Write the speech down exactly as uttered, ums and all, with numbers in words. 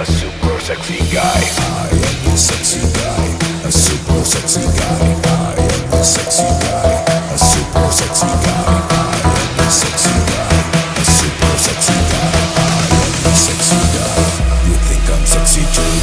a super sexy guy. I am the sexy guy, a super sexy guy. I am the sexy guy, a super sexy guy. I am the sexy guy, a super sexy guy. I am the sexy guy. You think I'm sexy too?